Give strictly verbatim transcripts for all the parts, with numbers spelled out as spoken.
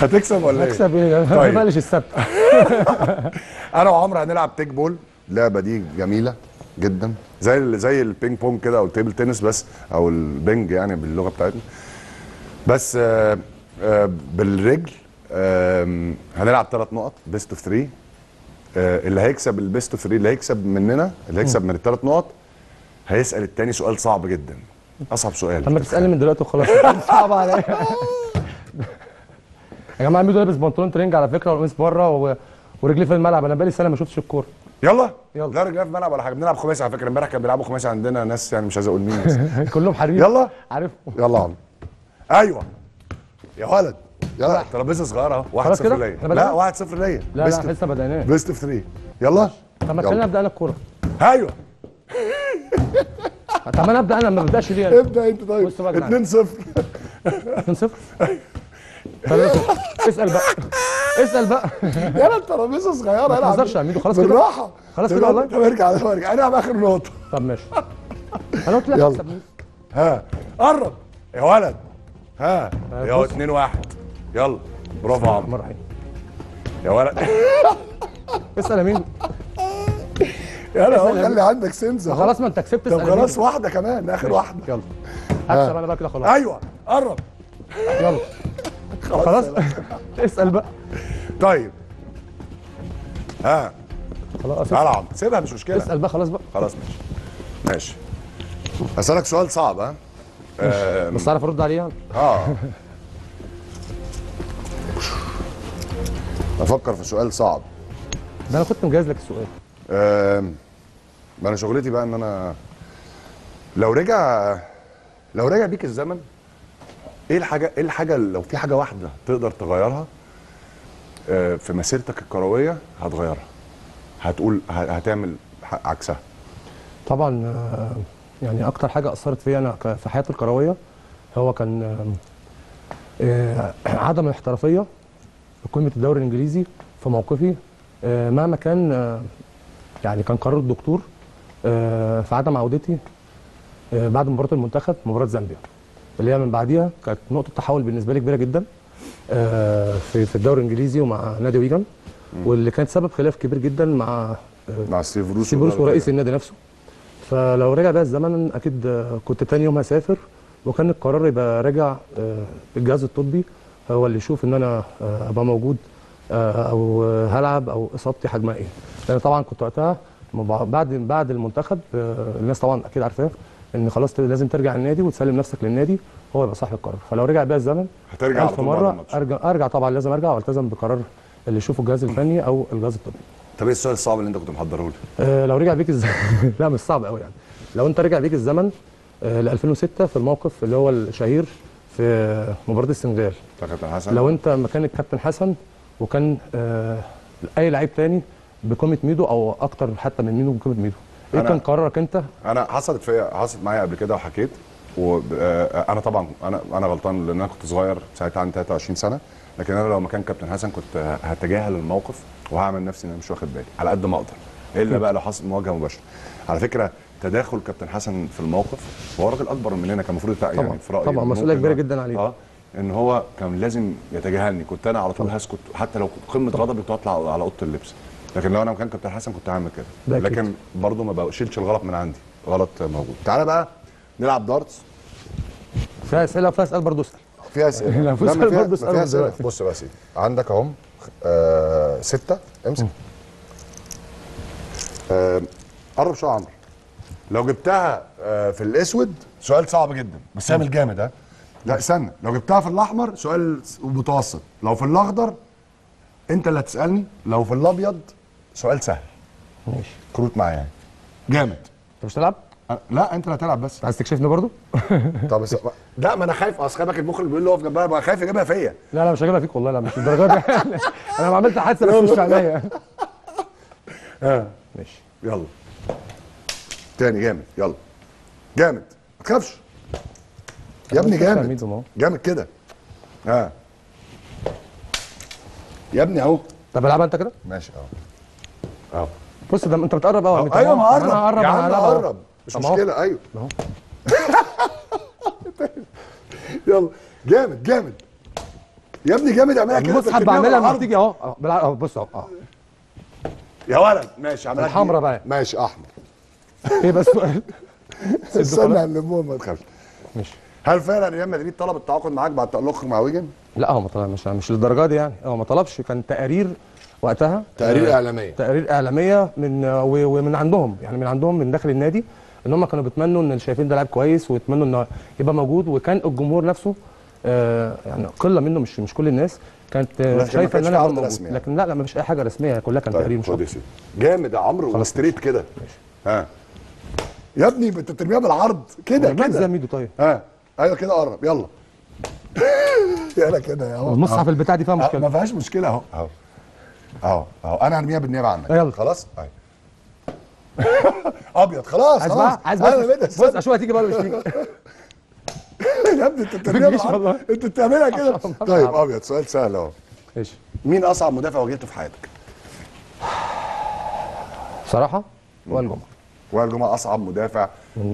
هتكسب ولا ايه؟ هكسب ايه؟ طيب. بلاش السبت. انا وعمرو هنلعب تيك بول، اللعبه دي جميله جدا زي زي البينج بونج كده او التيبل تنس، بس او البينج يعني باللغه بتاعتنا، بس آآ آآ بالرجل. آآ هنلعب ثلاث نقط بيست اوف ثلاثة، اللي هيكسب البيست اوف ثلاثة اللي هيكسب مننا، اللي هيكسب من الثلاث نقط هيسال الثاني سؤال صعب جدا، اصعب سؤال. طب ما تسالني من دلوقتي وخلاص. صعب عليا يا جماعه. ميدو لابس بنطلون ترنج على فكره والقميص بره ورجليه في الملعب، انا بقالي سنه ما شفتش الكوره. يلا يلا، لا رجليه في الملعب ولا حاجه. بنلعب خماسي على فكره، امبارح كانوا بيلعبوا خماسي عندنا ناس يعني مش عايز اقول مين بس. كلهم حريف. يلا عارفهم. يلا يا عم. ايوه يا ولد يلا. ترابيزه صغيره اهو. واحد صفر ليا. لا واحد صفر ليا. لا لا لسه بدأناش. بيست اوف ثلاثة. يلا طب ما خلينا نبدا انا الكوره. ايوه. طب انا ابدا، انا ما ببداش ليه؟ ابدا انت. طيب اتنين صفر. اتنين صفر. اسال بقى، اسال بقى. يلا الترابيزه صغيره. ما تهزرش يا ميدو. خلاص كده بالراحه، خلاص كده والله. طب ارجع ارجع انا باخر نقطه. طب ماشي انا قلت لك يلا. ها قرب يا ولد. ها يا اتنين واحد. يلا برافو يا عمرو يا ولد. اسال يا ميدو. يلا هو خلي عندك سنس. خلاص ما انت كسبت. طب خلاص واحده كمان، اخر واحده. يلا هكسب انا بقى كده خلاص. ايوه قرب. يلا خلاص اسال بقى. طيب ها خلاص العب، سيبها مش مشكله. اسال بقى خلاص بقى. خلاص ماشي ماشي. هسالك سؤال صعب. ها أم... بس اعرف ارد عليه. اه افكر في سؤال صعب. ده انا كنت مجهز لك السؤال. امم أه... انا شغلتي بقى ان انا لو رجع لو رجع بيك الزمن، ايه الحاجه ايه الحاجه لو في حاجه واحده تقدر تغيرها في مسيرتك الكرويه هتغيرها، هتقول هتعمل عكسها؟ طبعا يعني اكتر حاجه اثرت فيا انا في حياتي الكرويه هو كان عدم الاحترافيه في قمه الدوري الانجليزي في موقفي مهما كان. يعني كان قرار الدكتور في عدم عودتي بعد مباراه المنتخب، مباراه زامبيا اللي هي من بعديها كانت نقطه تحول بالنسبه لي كبيره جدا في في الدوري الانجليزي ومع نادي ويجن، واللي كانت سبب خلاف كبير جدا مع مع ستيف بروس ورئيس النادي نفسه. فلو رجع بقى الزمن اكيد كنت تاني يوم هسافر، وكان القرار يبقى راجع الجهاز الطبي هو اللي يشوف ان انا ابقى موجود او هلعب او اصابتي حجمها ايه. لان طبعا كنت وقتها بعد بعد المنتخب الناس طبعا اكيد عارفاه ان خلاص لازم ترجع النادي وتسلم نفسك للنادي، هو يبقى صاحب القرار. فلو رجع بيا الزمن هترجع ألف مره. ارجع ارجع طبعا، لازم ارجع والتزم بقرار اللي يشوفه الجهاز الفني او الجهاز الطبي. طب ايه السؤال الصعب اللي انت كنت محضره لي؟ أه لو رجع بيك الزمن. لا مش صعب قوي يعني. لو انت رجع بيك الزمن أه ل ألفين وستة في الموقف اللي هو الشهير في مباراه السنغال بتاع كابتن حسن، لو انت مكان الكابتن حسن وكان أه اي لعيب تاني بقيمه ميدو او اكتر حتى من ميدو بقيمه ميدو، ايه كان قرارك انت؟ انا حصلت فيا، حصلت معايا قبل كده وحكيت، وانا طبعا انا انا غلطان لان انا كنت صغير ساعتها، عندي تلاتة وعشرين سنه، لكن انا لو مكان كابتن حسن كنت هتجاهل الموقف وهعمل نفسي ان انا مش واخد بالي على قد ما اقدر، الا بقى لو حصل مواجهه مباشره. على فكره تداخل كابتن حسن في الموقف، وهو راجل اكبر مننا كان المفروض يعني في رايي طبعا مسؤوليه كبيره جدا عليه، اه ان هو كان لازم يتجاهلني، كنت انا على طول هسكت حتى لو قمه غضبي كنت هطلع على اوضه اللبس، لكن لو انا مكان كابتن حسن كنت هعمل كده، لكن برضه ما بشيلش الغلط من عندي، غلط موجود. تعالى بقى نلعب دارتس. فيها اسئله وفيها اسئله برضه. اسال فيها اسئله برضه. فيها اسئله. بص بقى يا سيدي، عندك اهم آه سته. امسك آه قرب شويه يا عمرو. لو جبتها آه في الاسود سؤال صعب جدا بس هيعمل جامد. ها لا استنى، لو جبتها في الاحمر سؤال متوسط، لو في الاخضر انت اللي هتسالني، لو في الابيض سؤال سهل. ماشي كروت معايا يعني. جامد. انت مش هتلعب؟ لا انت اللي هتلعب بس. عايز تكشفني برضه؟ طب بس لا ما انا خايف، اصل خايفك المخرج بيقول لي اقف جنبها بقى، خايف يجيبها فيا. لا لا مش هجيبها فيك والله، لا مش الدرجات دي. انا ما عملت حادثه بس مش عليا. اه ماشي يلا. تاني جامد. يلا جامد ما تخافش يا ابني. جامد جامد كده. اه يا ابني اهو. طب العبها انت كده؟ ماشي اهو اهو. بص ده انت بتقرب اهو. ايوه ما اقرب انا اقرب انا اقرب مش مشكله. ايوه اهو. يلا جامد جامد. يا ابني جامد اعملها كده. المصحف بعملها لما بتيجي اهو. اه بص اهو. اه يا ولد ماشي عملها الحمراء بقى. ماشي احمر. ايه بس السؤال؟ استنى هنلمهم ما تخافش. ماشي. هل فعلا ريال مدريد طلب التعاقد معاك بعد تألقك مع ويجن؟ لا هو ما طلبش، مش للدرجه دي يعني، هو ما طلبش، كان تقارير وقتها، تقارير اعلاميه، تقارير اعلاميه من ومن عندهم يعني، من عندهم من داخل النادي، ان هم كانوا بيتمنوا ان شايفين ده لاعب كويس ويتمنوا ان يبقى موجود، وكان الجمهور نفسه آه يعني قله منه، مش مش كل الناس كانت شايفه ان انا عرض رسمي، لكن لا لا ما فيش اي حاجه رسميه، كلها كان تقارير. مش جامد يا عمرو وستريت كده. ها يا ابني انت بترميها بالعرض كده كده زي ميدو. طيب ها ايوه كده قرب يلا. يلا كده اهو. المصحف البتاع دي فيها مشكله؟ ما فيهاش مشكله اهو اهو اهو اهو. انا هرميها بالنيابه عنك. يلا خلاص ايوه. ابيض خلاص خلاص. عايز بص اشوفها تيجي بقى ولا مش تيجي. يا ابني انت بترميها بالعرض، انت بتعملها كده. طيب ابيض. سؤال سهل اهو. ماشي. مين اصعب مدافع واجهته في حياتك؟ بصراحه وائل جمعه. وائل جمعه اصعب مدافع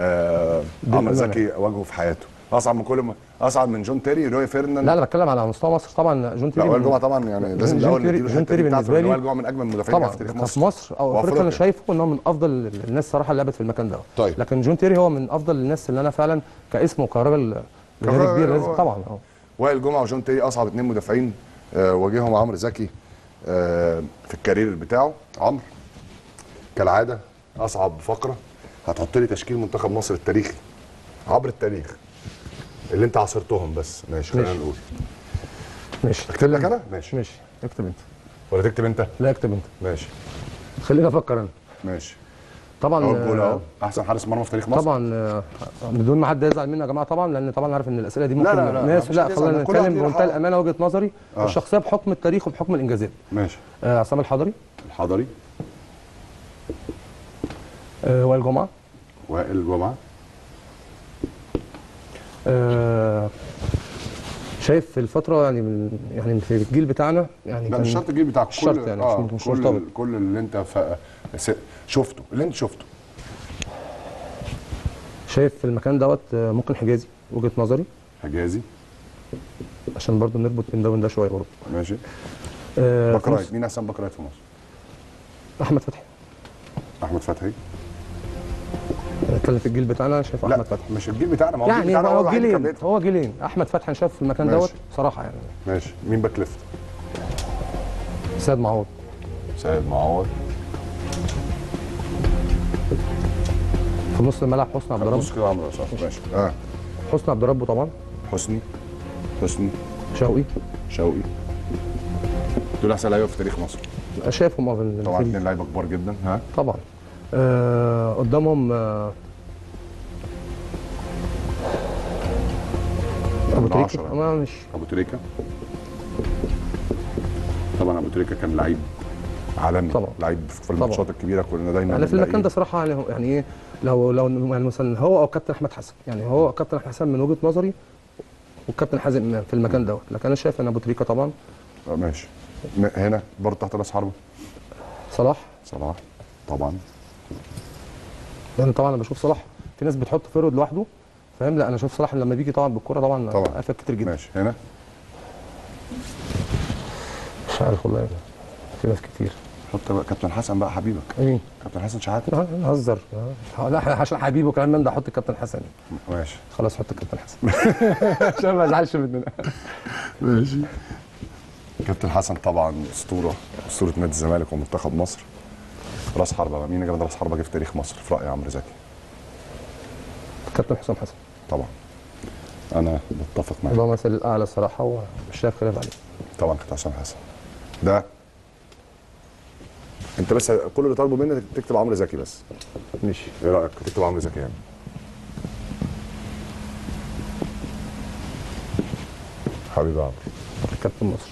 آه عمرو زكي واجهه في حياته. اصعب من كل ما اصعب من جون تيري، روي فيرناند. لا انا بتكلم على مستوى مصر طبعا. جون تيري وائل جمعه طبعا يعني لازم الاول نديله. جون تيري بالنسبه لي وائل جمعه من اجمل المدافعين في تاريخ مصر. في مصر او افريقيا انا شايفه ان هو من افضل الناس صراحه اللي لعبت في المكان ده. طيب. لكن جون تيري هو من افضل الناس اللي انا فعلا كاسمه كراجل كبير لازم طبعا. اه وائل جمعه وجون تيري اصعب اثنين مدافعين آه واجههم عمرو زكي آه في الكارير بتاعه. عمرو كالعاده اصعب فقره هتحط لي تشكيل منتخب مصر التاريخي عبر التاريخ اللي انت عاصرتهم. بس ماشي خلينا نقول ماشي. اكتب لك انا؟ ماشي ماشي. اكتب انت ولا تكتب انت؟ لا اكتب انت. ماشي خليني افكر انا. ماشي طبعا. اول جول اهو. احسن حارس مرمى في تاريخ مصر طبعا بدون ما حد يزعل مني يا جماعه طبعا، لان طبعا عارف ان الاسئله دي ممكن لا لا ناس لا, لا خلينا نتكلم بمنتهى الامانه وجهه نظري آه. الشخصيه بحكم التاريخ وبحكم الانجازات. ماشي. آه عصام الحضري. الحضري. آه وائل جمعه. وائل جمعه. آه شايف في الفترة يعني من يعني في الجيل بتاعنا يعني. لا مش شرط الجيل بتاعك، مش شرط يعني آه مش كل مش كل اللي انت شفته اللي انت شفته شايف في المكان دوت. ممكن حجازي وجهة نظري. حجازي عشان برضه نربط بين ده وبين ده شوية برضه. ماشي. آه باكرايت. مين أحسن باكرايت في مصر؟ أحمد فتحي. أحمد فتحي. نتكلم في الجيل بتاعنا. شايف احمد فتحي. مش الجيل بتاعنا، ما هو يعني بتاعنا هو جيلين، هو جيلين. احمد فتحي شاف في المكان دوت صراحه يعني. ماشي. مين باك ليفت؟ سيد معوض. سيد معوض. في نص الملعب حسني عبد ربه. كده عمرو صح. ماشي. اه حسني عبد ربه طبعا. حسني. حسني. شوقي. شوقي. دول احسن لعيبه في تاريخ مصر شايفهم. اه طبعا اثنين لعيبه كبار جدا. ها طبعا آه قدامهم آه ابو تريكه. انا مش ابو تريكه طبعا. ابو تريكه كان لعيب عالمي طبعا، لعيب في الماتشات الكبيره كلنا دايما. انا في المكان ده صراحه يعني يعني ايه لو لو يعني مثلا هو او كابتن احمد حسن يعني، هو كابتن احمد حسن من وجهه نظري والكابتن حازم في المكان دوت، لكن انا شايف ان ابو تريكه طبعا. آه ماشي. هنا برضه تحت راس حربه صلاح. صلاح طبعا. انا طبعا انا بشوف صلاح، في ناس بتحط فيرود لوحده فاهم، لا انا اشوف صلاح لما بيجي طبعا بالكره طبعا قفل كتير جدا. ماشي. هنا مش عارف والله، في ناس كتير. حط بقى كابتن حسن بقى حبيبك. ايه كابتن حسن شحاته. هزر لا عشان حبيبي وكلام من ده. حط الكابتن حسن. ماشي خلاص حط الكابتن حسن عشان ما ازعلش مننا. ماشي. كابتن حسن طبعا اسطوره، اسطوره نادي الزمالك ومنتخب مصر. راس حربة. مين جامد راس حربة جه في تاريخ مصر في رأي عمرو زكي؟ كابتن حسام حسن طبعا. أنا متفق معاك. ده مثل الأعلى الصراحة ومش شايف خلاف عليه. طبعا كابتن حسام حسن. ده أنت بس كل اللي طالبه منك تكتب عمرو زكي بس. ماشي. إيه رأيك تكتب عمرو زكي يعني؟ حبيبي عمرو. كابتن مصر.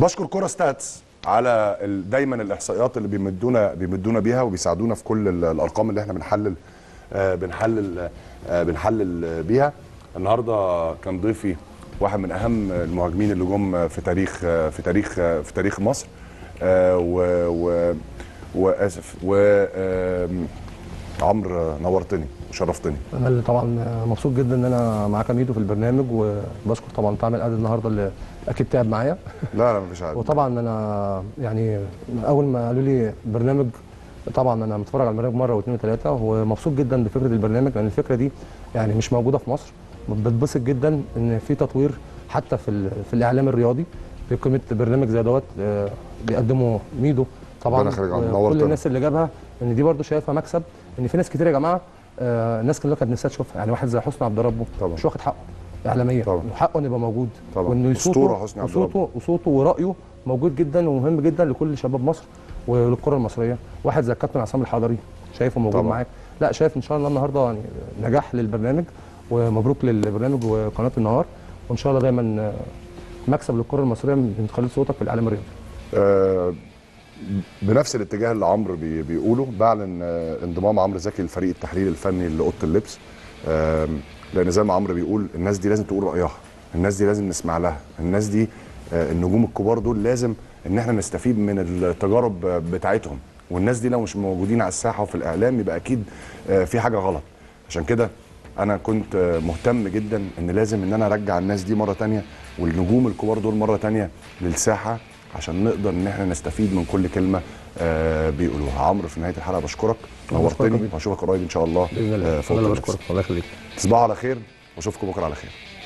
بشكر كورة ستاتس على دايما الاحصائيات اللي بيمدونا بيمدونا بيها وبيساعدونا في كل الارقام اللي احنا بنحلل آه بنحلل آه بنحلل بيها. النهارده كان ضيفي واحد من اهم المهاجمين اللي جم في تاريخ في تاريخ في تاريخ مصر آه و واسف و عمرو، نورتني وشرفتني. انا اللي طبعا مبسوط جدا ان انا معاك يا ميدو في البرنامج، وبشكر طبعا طعم القعده النهارده اللي اكيد تعب معايا. لا لا مفيش حاجه. وطبعا انا يعني اول ما قالوا لي برنامج، طبعا انا متفرج على البرنامج مره واثنين وثلاثه، ومبسوط جدا بفكره البرنامج، لان الفكره دي يعني مش موجوده في مصر. بتبسط جدا ان في تطوير حتى في في الاعلام الرياضي بقيمه برنامج زي دوت بيقدمه ميدو. طبعا كل الناس اللي جابها ان دي برضو شايفها مكسب، ان في ناس كتير يا جماعه آه الناس كلها كانت نفسها تشوفها. يعني واحد زي حسني عبد ربه مش واخد حقه اعلاميا، وحقه انه يبقى موجود، وانه صوته وصوته وصوته ورايه موجود جدا ومهم جدا لكل شباب مصر وللكره المصريه. واحد زي الكابتن عصام الحضري شايفه موجود معاك. لا شايف ان شاء الله النهارده يعني نجاح للبرنامج، ومبروك للبرنامج وقناه النهار، وان شاء الله دايما مكسب للكره المصريه من خلال صوتك في الاعلام الرياضي. أه بنفس الاتجاه اللي عمرو بيقوله، بعلن انضمام عمرو زكي للفريق التحليل الفني لاوضه اللبس، لان زي ما عمرو بيقول الناس دي لازم تقول رايها، الناس دي لازم نسمع لها، الناس دي النجوم الكبار دول لازم ان احنا نستفيد من التجارب بتاعتهم، والناس دي لو مش موجودين على الساحه وفي الاعلام يبقى اكيد في حاجه غلط. عشان كده انا كنت مهتم جدا ان لازم ان انا ارجع الناس دي مره ثانيه والنجوم الكبار دول مره ثانيه للساحه، عشان نقدر ان احنا نستفيد من كل كلمه آه بيقولوها. عمرو في نهايه الحلقه بشكرك، نورتني، واشوفك قريب ان شاء الله. باذن الله. آه الله بشكرك، الله يخليك. تصبحوا على خير واشوفكم بكره على خير.